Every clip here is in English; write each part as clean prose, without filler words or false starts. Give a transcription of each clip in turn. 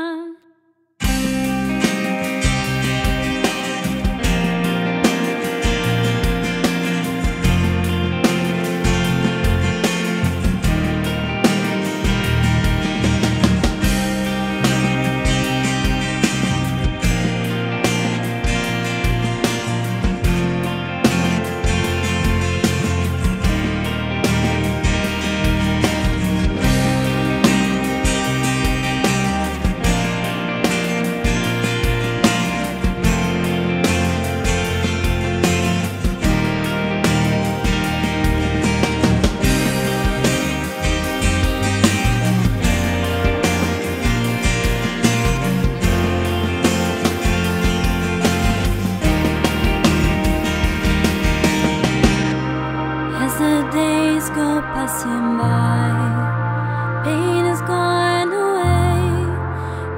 Passing by, pain is gone away,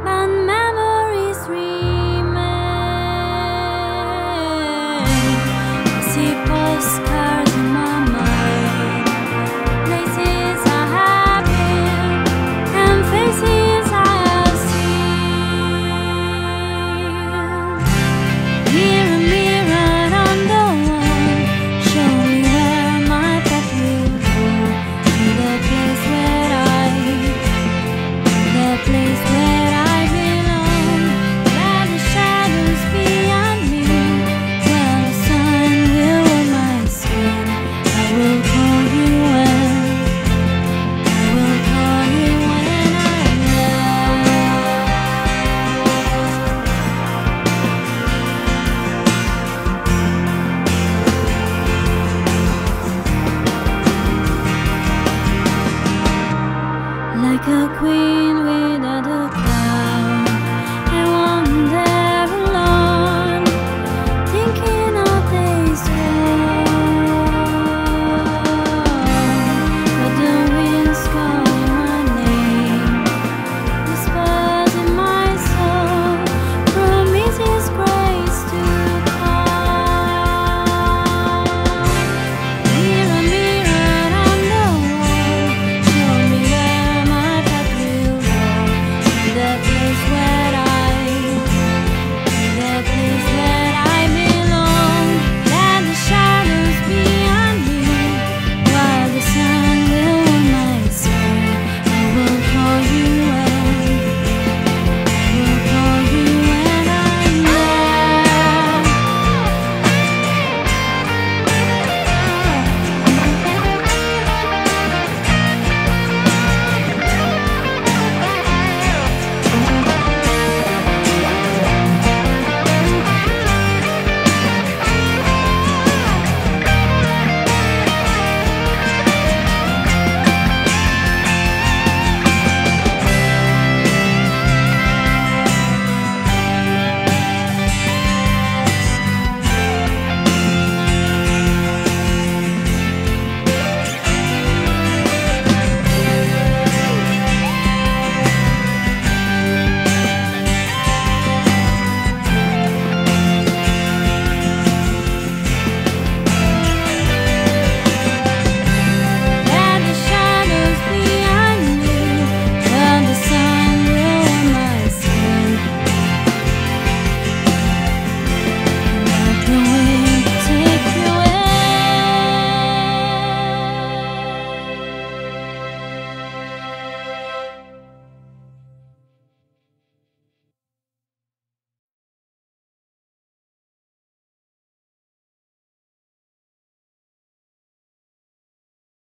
but memories remain. I see postcards in my mind, places I have been and faces I have seen. Here and like a queen.